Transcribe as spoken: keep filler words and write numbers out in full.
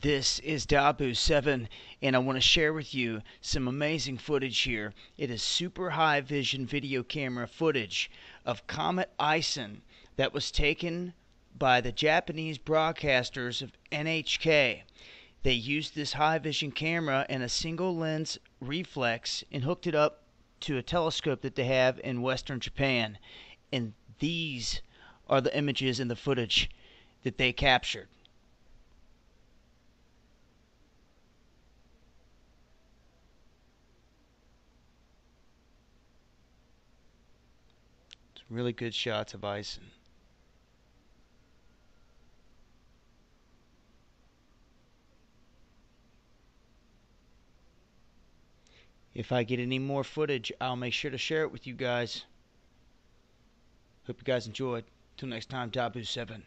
This is Dabu seven, and I want to share with you some amazing footage here. It is super high vision video camera footage of Comet ISON that was taken by the Japanese broadcasters of N H K. They used this high vision camera and a single lens reflex and hooked it up to a telescope that they have in Western Japan. And these are the images and the footage that they captured. Really good shots of ISON. If I get any more footage, I'll make sure to share it with you guys. Hope you guys enjoyed. Till next time, Dabu seven.